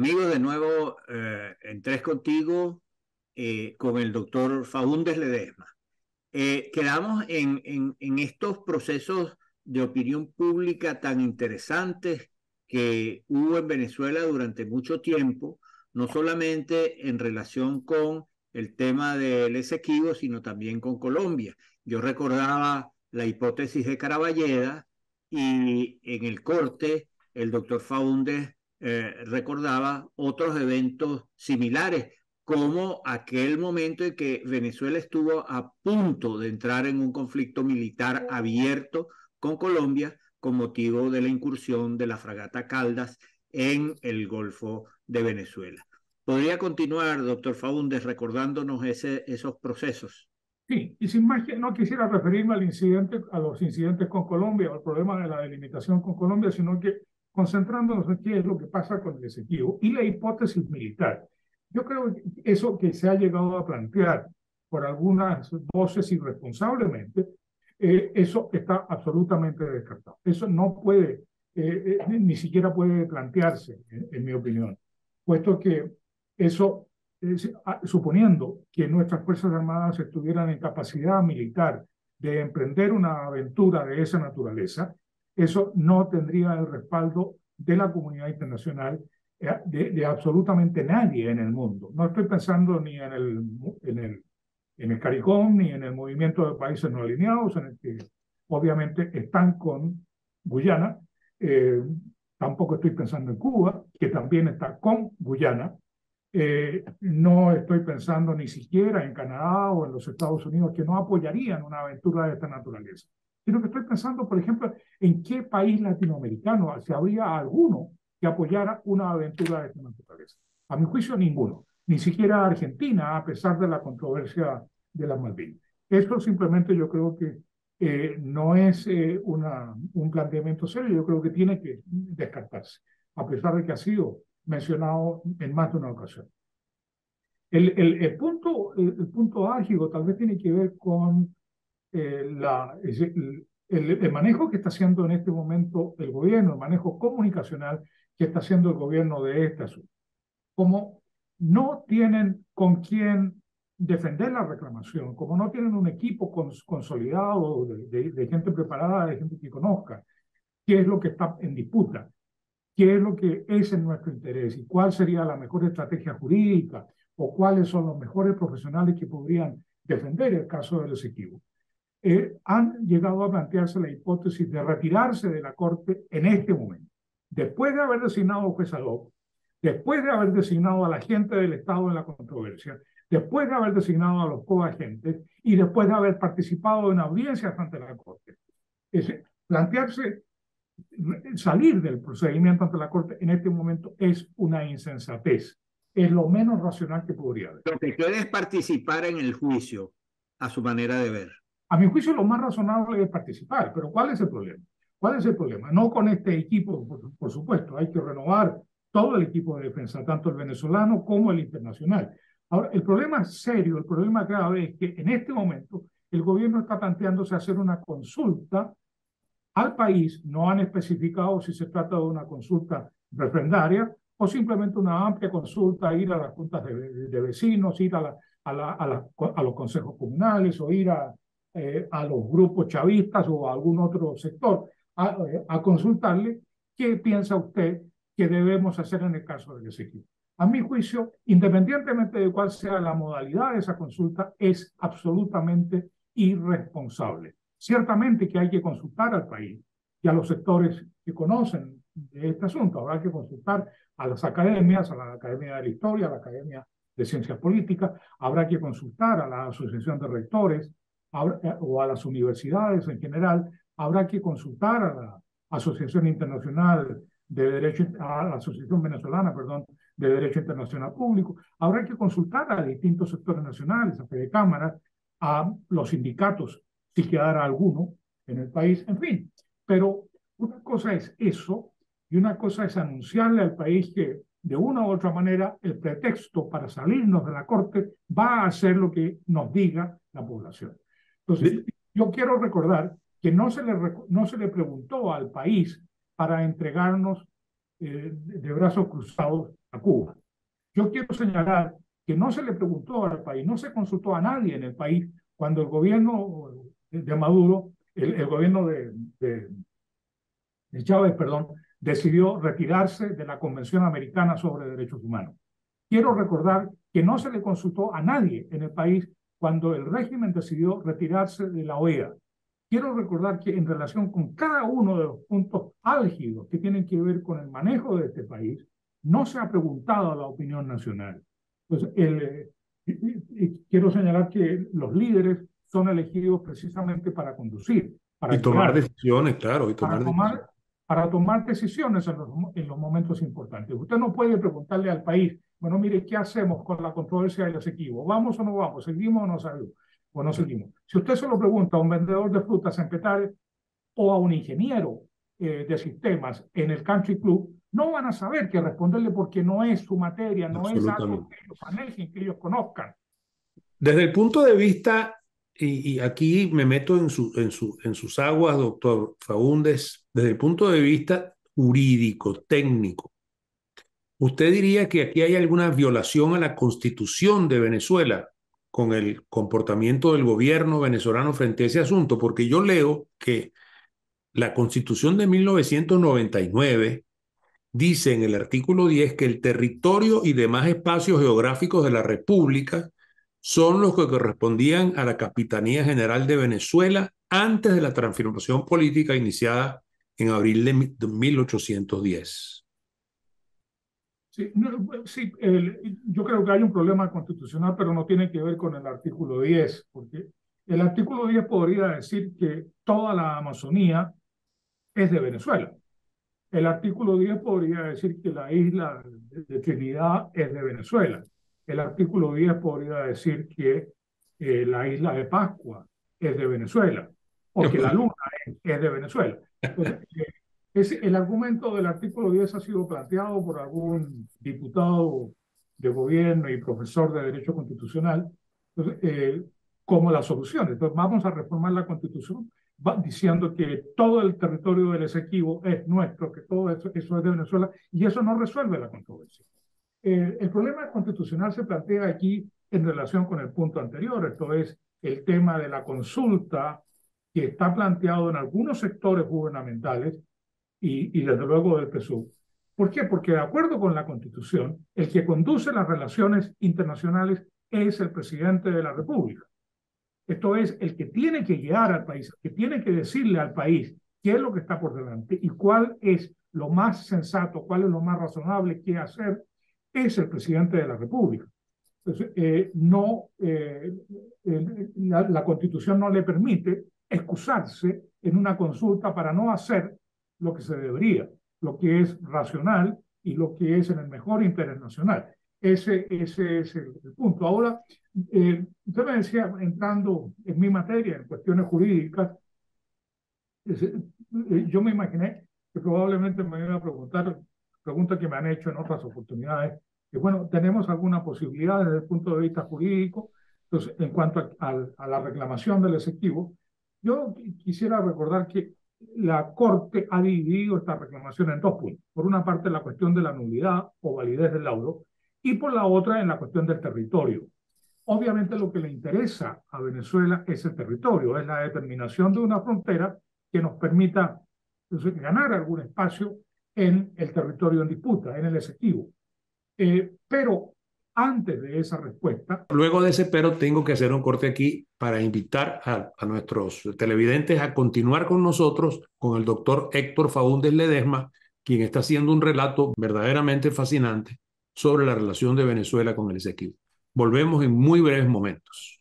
Amigos, de nuevo en Tres Contigo con el doctor Faúndez Ledesma. Quedamos en estos procesos de opinión pública tan interesantes que hubo en Venezuela durante mucho tiempo, no solamente en relación con el tema del Esequibo, sino también con Colombia. Yo recordaba la hipótesis de Caraballeda y en el corte el doctor Faúndez recordaba otros eventos similares, como aquel momento en que Venezuela estuvo a punto de entrar en un conflicto militar abierto con Colombia con motivo de la incursión de la Fragata Caldas en el Golfo de Venezuela. ¿Podría continuar, doctor Faúndez, recordándonos esos procesos? Sí, y sin más, no quisiera referirme al incidente, a los incidentes con Colombia, al problema de la delimitación con Colombia, sino que concentrándonos en qué es lo que pasa con el Esequibo y la hipótesis militar. Yo creo que eso que se ha llegado a plantear por algunas voces irresponsablemente, eso está absolutamente descartado. Eso no puede, ni siquiera puede plantearse, en mi opinión, puesto que eso, suponiendo que nuestras Fuerzas Armadas estuvieran en capacidad militar de emprender una aventura de esa naturaleza, eso no tendría el respaldo de la comunidad internacional, de absolutamente nadie en el mundo. No estoy pensando ni en el CARICOM, ni en el movimiento de países no alineados, en el que obviamente están con Guyana. Tampoco estoy pensando en Cuba, que también está con Guyana. No estoy pensando ni siquiera en Canadá o en los Estados Unidos, que no apoyarían una aventura de esta naturaleza. Sino que estoy pensando, por ejemplo, en qué país latinoamericano, si habría alguno que apoyara una aventura de esta naturaleza. A mi juicio, ninguno. Ni siquiera Argentina, a pesar de la controversia de las Malvinas. Esto simplemente yo creo que no es un planteamiento serio. Yo creo que tiene que descartarse, a pesar de que ha sido mencionado en más de una ocasión. El punto álgido tal vez tiene que ver con el manejo que está haciendo en este momento el gobierno, el manejo comunicacional que está haciendo el gobierno de este asunto. Como no tienen con quién defender la reclamación, como no tienen un equipo consolidado de gente preparada, de gente que conozca qué es lo que está en disputa, qué es lo que es en nuestro interés y cuál sería la mejor estrategia jurídica o cuáles son los mejores profesionales que podrían defender el caso del Esequibo. Han llegado a plantearse la hipótesis de retirarse de la Corte en este momento, después de haber designado al juez ad hoc, después de haber designado a la gente del Estado en la controversia, después de haber designado a los coagentes y después de haber participado en audiencias ante la Corte. Es decir, plantearse salir del procedimiento ante la Corte en este momento es una insensatez, es lo menos racional que podría haber. Lo que quiere es participar en el juicio a su manera de ver. A mi juicio lo más razonable es participar, pero ¿cuál es el problema? ¿Cuál es el problema? No con este equipo, por supuesto, hay que renovar todo el equipo de defensa, tanto el venezolano como el internacional. Ahora, el problema serio, el problema grave es que en este momento el gobierno está planteándose hacer una consulta al país. No han especificado si se trata de una consulta referendaria o simplemente una amplia consulta, ir a las juntas de vecinos, ir a los consejos comunales o ir a los grupos chavistas o a algún otro sector a consultarle qué piensa usted que debemos hacer en el caso del Esequibo. A mi juicio, independientemente de cuál sea la modalidad de esa consulta, es absolutamente irresponsable. Ciertamente que hay que consultar al país y a los sectores que conocen de este asunto. Habrá que consultar a las academias, a la Academia de la Historia, a la Academia de Ciencias Políticas, habrá que consultar a la Asociación de Rectores, o a las universidades en general, habrá que consultar a la Asociación Internacional de Derecho, a la Asociación Venezolana, perdón, de Derecho Internacional Público, habrá que consultar a distintos sectores nacionales, a fedecámaras, a los sindicatos, si quedara alguno en el país, en fin. Pero una cosa es eso y una cosa es anunciarle al país que de una u otra manera el pretexto para salirnos de la Corte va a ser lo que nos diga la población. Entonces, yo quiero recordar que no se le preguntó al país para entregarnos de brazos cruzados a Cuba. Yo quiero señalar que no se le preguntó al país, no se consultó a nadie en el país cuando el gobierno de Maduro, el gobierno de Chávez, perdón, decidió retirarse de la Convención Americana sobre Derechos Humanos. Quiero recordar que no se le consultó a nadie en el país cuando el régimen decidió retirarse de la OEA. Quiero recordar que en relación con cada uno de los puntos álgidos que tienen que ver con el manejo de este país, no se ha preguntado a la opinión nacional. Entonces, quiero señalar que los líderes son elegidos precisamente para conducir. Para y tomar decisiones, claro. Y tomar decisiones. Para tomar decisiones en los momentos importantes. Usted no puede preguntarle al país, bueno, mire, ¿qué hacemos con la controversia del Esequibo? ¿Vamos o no vamos? ¿Seguimos o no salimos? O no seguimos. Si usted se lo pregunta a un vendedor de frutas en Petare o a un ingeniero de sistemas en el Country Club, no van a saber qué responderle porque no es su materia, no es algo que ellos manejen, que ellos conozcan. Desde el punto de vista... Y aquí me meto en sus aguas, doctor Faúndez, desde el punto de vista jurídico, técnico. ¿Usted diría que aquí hay alguna violación a la Constitución de Venezuela con el comportamiento del gobierno venezolano frente a ese asunto? Porque yo leo que la Constitución de 1999 dice en el artículo 10 que el territorio y demás espacios geográficos de la República son los que correspondían a la Capitanía General de Venezuela antes de la transformación política iniciada en abril de 1810. Sí, yo creo que hay un problema constitucional, pero no tiene que ver con el artículo 10, porque el artículo 10 podría decir que toda la Amazonía es de Venezuela. El artículo 10 podría decir que la isla de Trinidad es de Venezuela. El artículo 10 podría decir que la isla de Pascua es de Venezuela, o que la luna es de Venezuela. Entonces, el argumento del artículo 10 ha sido planteado por algún diputado de gobierno y profesor de Derecho Constitucional como la solución. Entonces vamos a reformar la Constitución diciendo que todo el territorio del Esequibo es nuestro, que todo eso es de Venezuela, y eso no resuelve la controversia. El problema constitucional se plantea aquí en relación con el punto anterior, esto es el tema de la consulta que está planteado en algunos sectores gubernamentales y desde luego del PSUV. ¿Por qué? Porque de acuerdo con la Constitución, el que conduce las relaciones internacionales es el presidente de la República. Esto es el que tiene que guiar al país, el que tiene que decirle al país qué es lo que está por delante y cuál es lo más sensato, cuál es lo más razonable que hacer. Es el presidente de la República. Entonces, la Constitución no le permite excusarse en una consulta para no hacer lo que se debería, lo que es racional y lo que es en el mejor interés nacional. Ese es el punto. Ahora, usted me decía, entrando en mi materia, en cuestiones jurídicas, yo me imaginé que probablemente me iba a preguntar pregunta que me han hecho en otras oportunidades, que bueno, ¿tenemos alguna posibilidad desde el punto de vista jurídico? Entonces, en cuanto a la reclamación del Esequibo, yo quisiera recordar que la Corte ha dividido esta reclamación en dos puntos. Por una parte, la cuestión de la nulidad o validez del laudo, y por la otra, en la cuestión del territorio. Obviamente, lo que le interesa a Venezuela es el territorio, es la determinación de una frontera que nos permita entonces, ganar algún espacio en el territorio en disputa, en el Esequibo. Pero antes de esa respuesta... Luego de ese pero tengo que hacer un corte aquí para invitar a nuestros televidentes a continuar con nosotros, con el doctor Héctor Faúndez Ledesma, quien está haciendo un relato verdaderamente fascinante sobre la relación de Venezuela con el Esequibo. Volvemos en muy breves momentos.